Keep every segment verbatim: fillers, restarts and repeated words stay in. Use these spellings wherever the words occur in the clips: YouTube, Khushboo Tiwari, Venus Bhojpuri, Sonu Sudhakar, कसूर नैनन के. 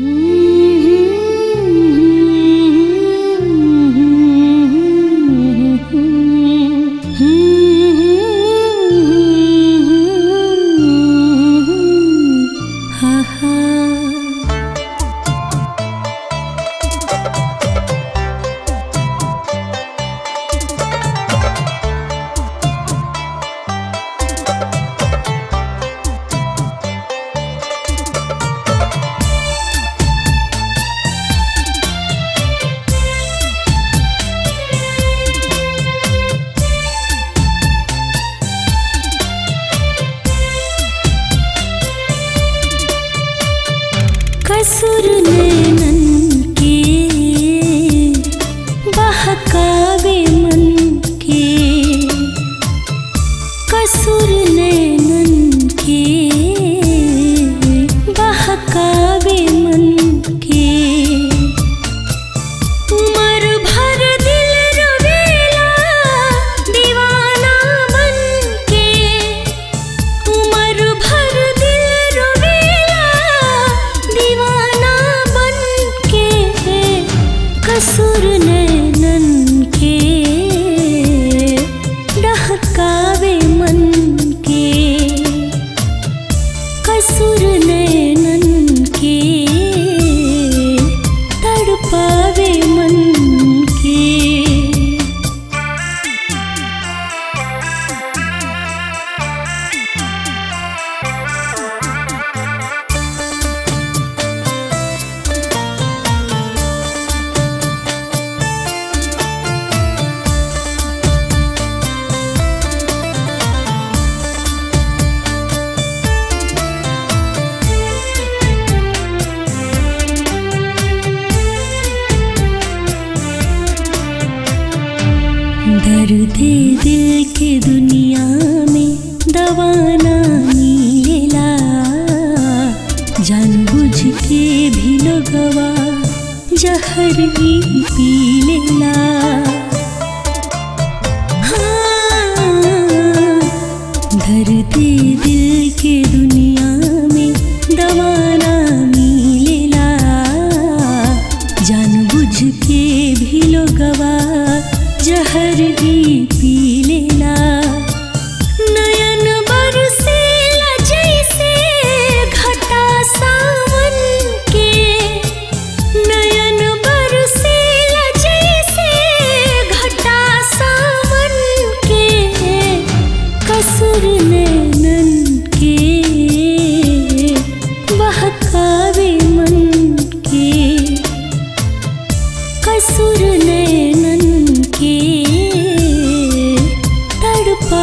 मन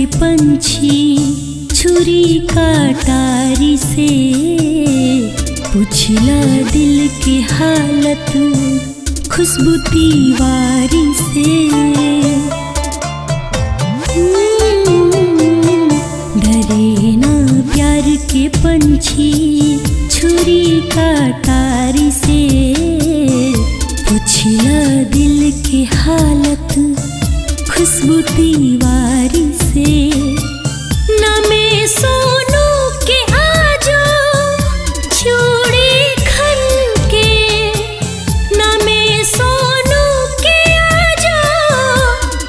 ये पंछी छुरी काटारी से पूछला दिल की हालत खुशबू तिवारी से। डरे ना प्यार के पंछी छुरी काटारी से पूछला दिल की हालत खुशबू तिवारी से। ना मैं सोनू के आजो छोड़े खन के, ना मैं सोनू के आजो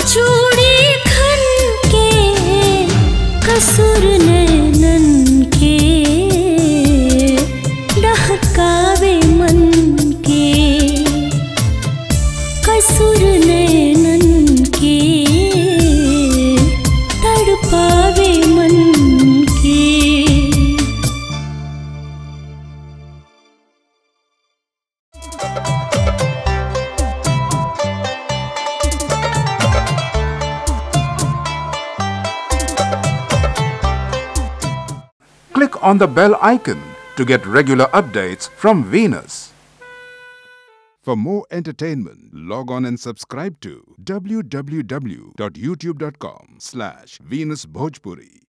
छोड़े खन के, कसूर नैनन के डहकावे मन के, कसूर नैनन के तड़पावे मन के। Click on the bell icon to get regular updates from Venus. For more entertainment, log on and subscribe to w w w dot youtube dot com slash Venus Bhojpuri.